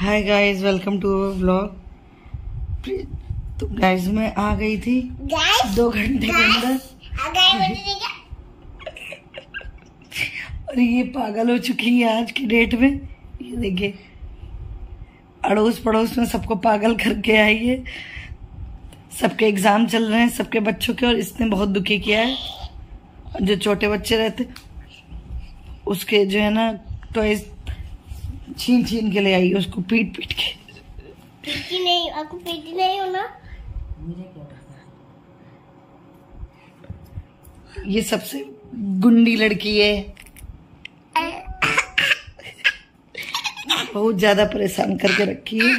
Hi guys, welcome to our vlog. तो guys मैं आ गई थी 2 घंटे के अंदर और ये पागल हो चुकी है आज की डेट में। ये देखिए, अड़ोस पड़ोस में सबको पागल करके आई है। सबके एग्जाम चल रहे हैं, सबके बच्चों के, और इसने बहुत दुखी किया है। जो छोटे बच्चे रहते उसके जो है ना टॉयज छीन के ले आई, उसको पीट के। पीटी नहीं, आपको पीटी नहीं हो ना? ये सबसे गुंडी लड़की है, बहुत ज्यादा परेशान करके रखी है।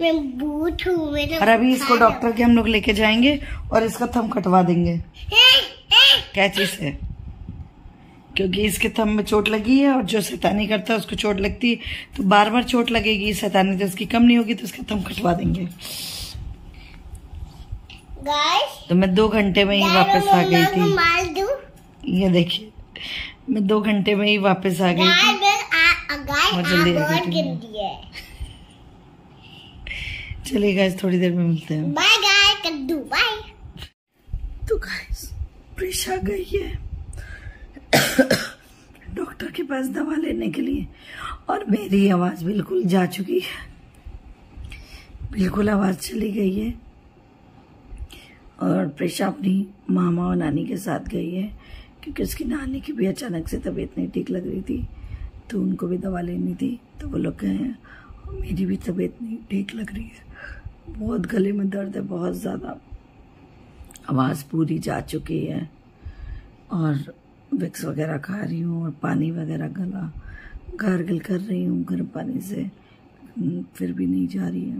मैं भूत हूँ। और अभी इसको डॉक्टर के हम लोग लेके जाएंगे और इसका थम कटवा देंगे कैंची से, क्योंकि इसके थम में चोट लगी है। और जो शैतानी करता है उसको चोट लगती है, तो बार बार चोट लगेगी। शैतानी तो उसकी कम नहीं होगी, तो उसका थम कटवा देंगे। तो मैं 2 घंटे में ही वापस आ गई थी। ये देखिए, मैं 2 घंटे में ही वापस आ गई थी। चलिए गाइस, थोड़ी देर में मिलते हैं। बाय गाइस, कद्दू बाय। तो गाइस प्रिशा गई है डॉक्टर के पास दवा लेने के लिए, और मेरी आवाज बिल्कुल जा चुकी है, बिल्कुल आवाज चली गई है। और प्रिशा अपनी मामा और नानी के साथ गई है, क्योंकि उसकी नानी की भी अचानक से तबीयत नहीं ठीक लग रही थी, तो उनको भी दवा लेनी थी। तो वो लोग गए हैं। मेरी भी तबीयत नहीं ठीक लग रही है, बहुत गले में दर्द है, बहुत ज़्यादा आवाज़ पूरी जा चुकी है। और विक्स वगैरह खा रही हूँ और पानी वगैरह गला गार्गल कर रही हूँ गर्म पानी से, फिर भी नहीं जा रही है।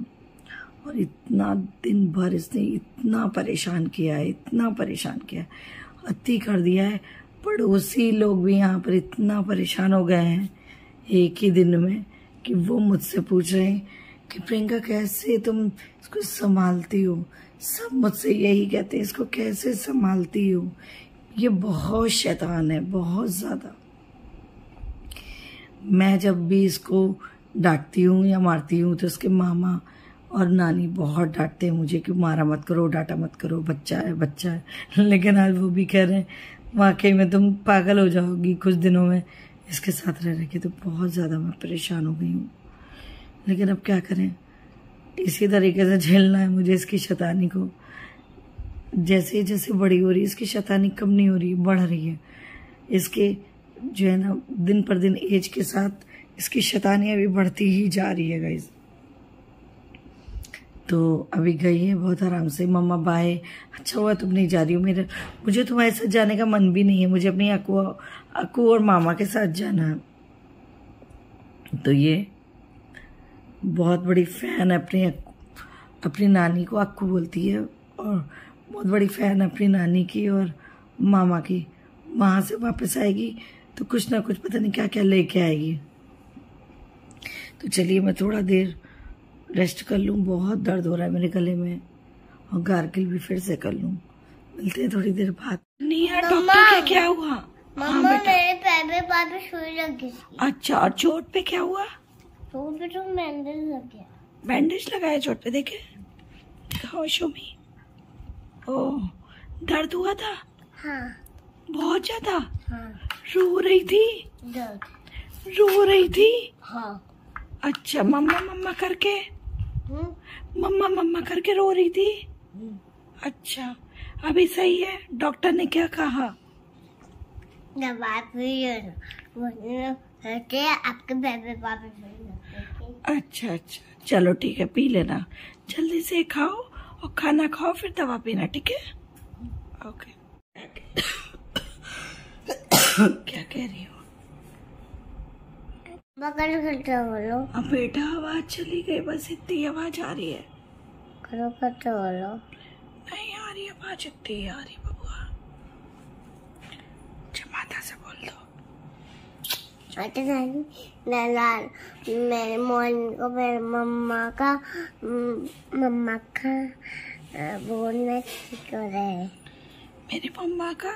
और इतना दिन भर इसने इतना परेशान किया है, इतना परेशान किया है, अति कर दिया है। पड़ोसी लोग भी यहाँ पर इतना परेशान हो गए हैं एक ही दिन में कि वो मुझसे पूछ रहे हैं कि प्रियंका कैसे तुम इसको संभालती हो। सब मुझसे यही कहते हैं, इसको कैसे संभालती हो, ये बहुत शैतान है, बहुत ज़्यादा। मैं जब भी इसको डांटती हूँ या मारती हूँ तो इसके मामा और नानी बहुत डांटते हैं मुझे कि मारा मत करो, डांटा मत करो, बच्चा है बच्चा है। लेकिन आज वो भी कह रहे हैं वाकई में तुम पागल हो जाओगी कुछ दिनों में इसके साथ रह के। तो बहुत ज़्यादा मैं परेशान हो गई हूँ, लेकिन अब क्या करें, इसी तरीके से झेलना है मुझे इसकी शैतानी को। जैसे जैसे बड़ी हो रही है इसकी शैतानी कम नहीं हो रही, बढ़ रही है। इसके जो है ना दिन पर दिन एज के साथ इसकी शैतानियाँ भी बढ़ती ही जा रही है गाइस। तो अभी गई है बहुत आराम से। मम्मा बाय, अच्छा हुआ तुम नहीं जा रही हो, मेरा मुझे तुम्हारे साथ जाने का मन भी नहीं है, मुझे अपनी अकू और मामा के साथ जाना है। तो ये बहुत बड़ी फ़ैन है अपनी नानी को अकू बोलती है, और बहुत बड़ी फ़ैन है अपनी नानी की और मामा की। वहाँ से वापस आएगी तो कुछ ना कुछ पता नहीं क्या क्या लेके आएगी। तो चलिए मैं थोड़ा देर रेस्ट कर लूँ, बहुत दर्द हो रहा है मेरे गले में, और गार्गल भी फिर से कर लूँ। मिलते हैं थोड़ी देर बाद। नहीं यार डॉक्टर, क्या हुआ? हाँ मेरे पैर पे सुई लग गई। अच्छा, और चोट पे क्या हुआ? चोट पे तो बैंडेज लग गया। बैंडेज लगाया चोट पे? देखे शोमी, ओ दर्द हुआ था? हाँ बहुत ज्यादा। हाँ। रो रही थी? दर्द रो रही थी? हाँ। अच्छा, मम्मा मम्मा करके? मम्मा मम्मा करके रो रही थी? अच्छा, अभी सही है? डॉक्टर ने क्या कहा? आपके बेबे पापा। अच्छा अच्छा, चलो ठीक है, पी लेना, जल्दी से खाओ और खाना खाओ फिर दवा पीना, ठीक है? ओके। क्या कह रही हो? बोलो। अब बेटा आवाज चली गई, बस इतनी आवाज आ रही है। करो बोलो। नहीं आ रही आवाज, इतनी आ रही बबुआ। माता से बोल दो। नानी लाल, मेरे मोहन को मेरे मम्मा का बोलना ठीक हो रहा है। मेरी मम्मा का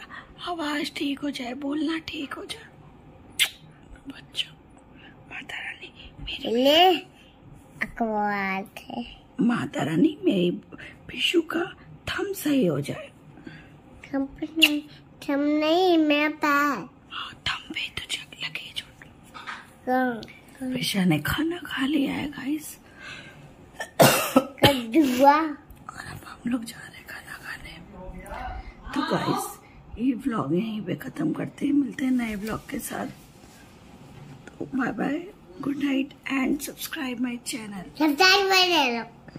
आवाज ठीक हो जाए, बोलना ठीक हो जाए। माता रानी मेरे माता रानी मेरे पिशु का थम सही हो जाए। थम नहीं मेरा पैर। हाँ, थम पे तो चोट लगी। प्रिशा ने खाना खा लिया है गाइस। हम लोग जा रहे हैं खाना खाने। तो गाइस ये व्लॉग यहीं पे खत्म करते हैं, मिलते हैं नए व्लॉग के साथ। तो bye bye, good night and subscribe my channel.